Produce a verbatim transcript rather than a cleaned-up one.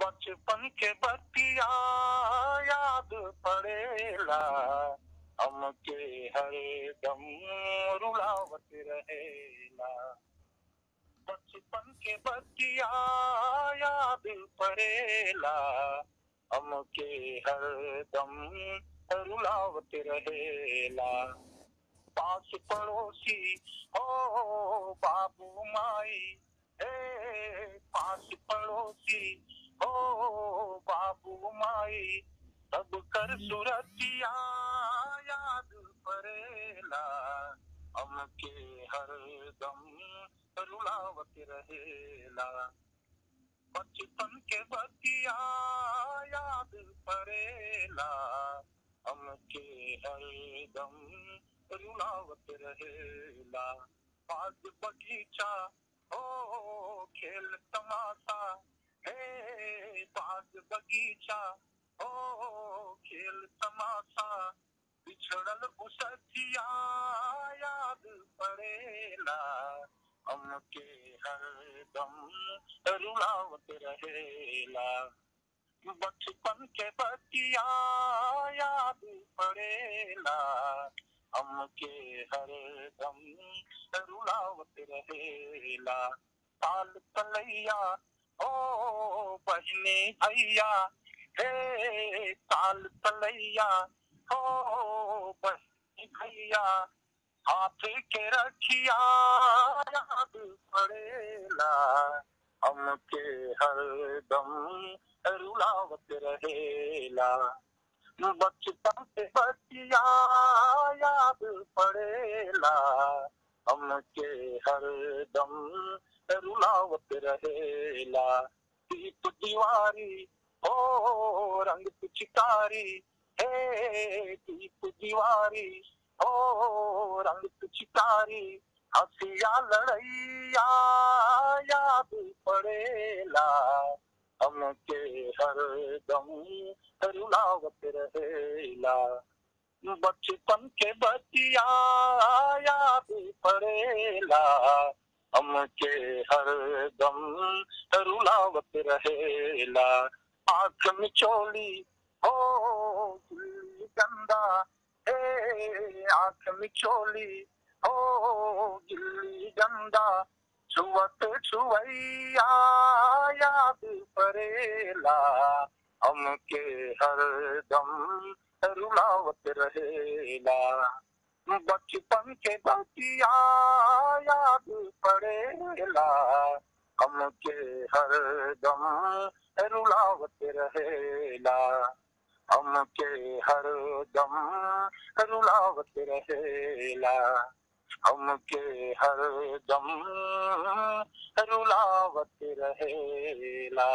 बचपन के बतिया याद पड़ेला, हमके हर दम रुलावत रहेला। बचपन के बतिया याद पड़ेला, हमके हर दम रुलावत रहेला। पास पड़ोसी हो बाबू माई, हे पास पड़ोसी हो बाबू माई, तब कर सुरतिया याद परेला, हमके हर दम रुलावत रहेला। बचपन के बतिया याद परेला, हमके हर दम रुलावत रहेला। बाग बगीचा हो खेल तमाशा, हे बाग बगीचा हो खेल तमाशा, बिछड़ल उसतिया याद पड़ेला, हमके हर दम रुलावत रहेला। बचपन के बतिया याद पड़ेला, हमके हर दम रुलावत रहेला। ताल तलैया ओ बहने भैया, हे ताल तलैया ओ बहने भैया, हाथ के रखिया याद पड़ेला, हमके हर दम रुलावत रहेला। बचपन के बतिया याद पड़ेला, हमके हर दम रुलावत रहेला। दीप दीवारी हो रंग पिचकारी, हे दीप दीवारी हो रंग पिचकारी, हसिया लड़ैया याद पड़ेला, हमके हर दम रुलावत रहेला। बचपन के बतिया याद पड़ेला, हमके हर दम रुलावत रहेला। आँख में चोली हो गिल्ली गंदा, हे आँख में चोली हो गिल्ली गंदा, छुवत छुवैया याद पड़ेला, हमके हर दम रुलावत रहेला। बचपन के बतिया याद पड़ेला, हमके हर दम रुलावत रहेला, हमके हर दम रुलावत रहेला, हमके हर दम रुलावत रहेला।